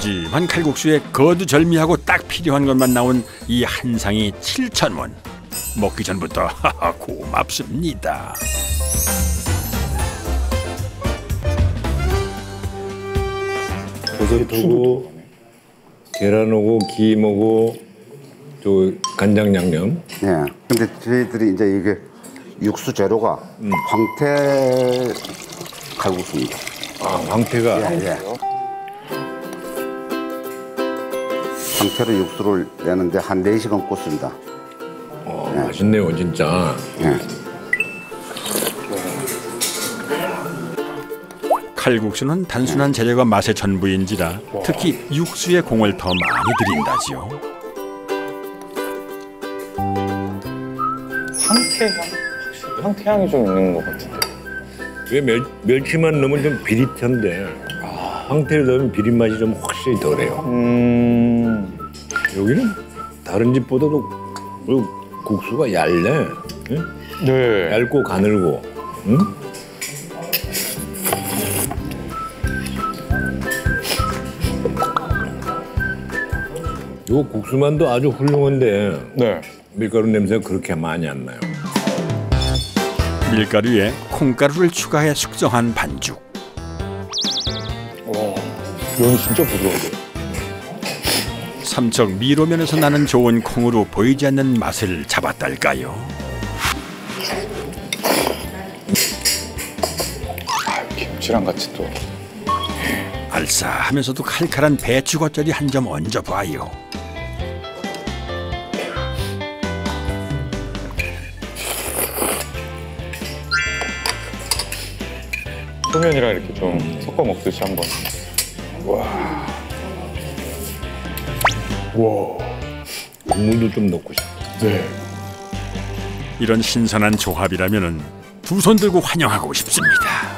다지만 칼국수에 거두절미하고 딱 필요한 것만 나온 이 한 상이 7,000원. 먹기 전부터 고맙습니다. 버섯 오고 계란 오고 김 오고 또 간장 양념. 네. 근데 저희들이 이제 이게 육수 재료가 황태 칼국수입니다. 아, 황태가. 예, 예. 황태로 육수를 내는데 한 4시간 꽂습니다. 어, 예. 맛있네요, 진짜. 예. 칼국수는 단순한 재료가 맛의 전부인지라 특히 육수에 공을 더 많이 들인다지요. 황태향? 황태향이 좀 있는 것 같은데. 왜 멸치만 넣으면 좀 비릿한데 황태를 넣으면 비린 맛이 좀 확실히 덜해요. 여기는 다른 집보다도 국수가 얇네. 응? 네. 얇고 가늘고. 응? 요 국수만도 아주 훌륭한데 네. 밀가루 냄새가 그렇게 많이 안 나요. 밀가루에 콩가루를 추가해 숙성한 반죽. 와, 면이 진짜 부드러운데. 삼척 미로면에서 나는 좋은 콩으로 보이지 않는 맛을 잡았달까요. 아, 김치랑 같이 또. 알싸하면서도 칼칼한 배추 겉절이 한 점 얹어봐요. 소면이랑 이렇게 좀 섞어 먹듯이 한번. 와. 와. 국물도 좀 넣고 싶다. 네. 이런 신선한 조합이라면은 두 손 들고 환영하고 싶습니다.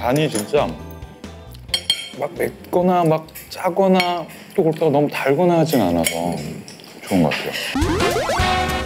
간이 진짜. 막 맵거나 막 짜거나 또 그렇다고 너무 달거나 하진 않아서 좋은 것 같아요.